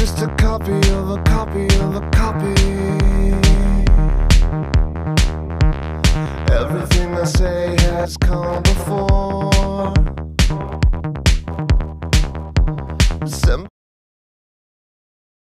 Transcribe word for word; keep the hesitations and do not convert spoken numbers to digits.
just a copy of a copy of a copy. Everything I say has come before.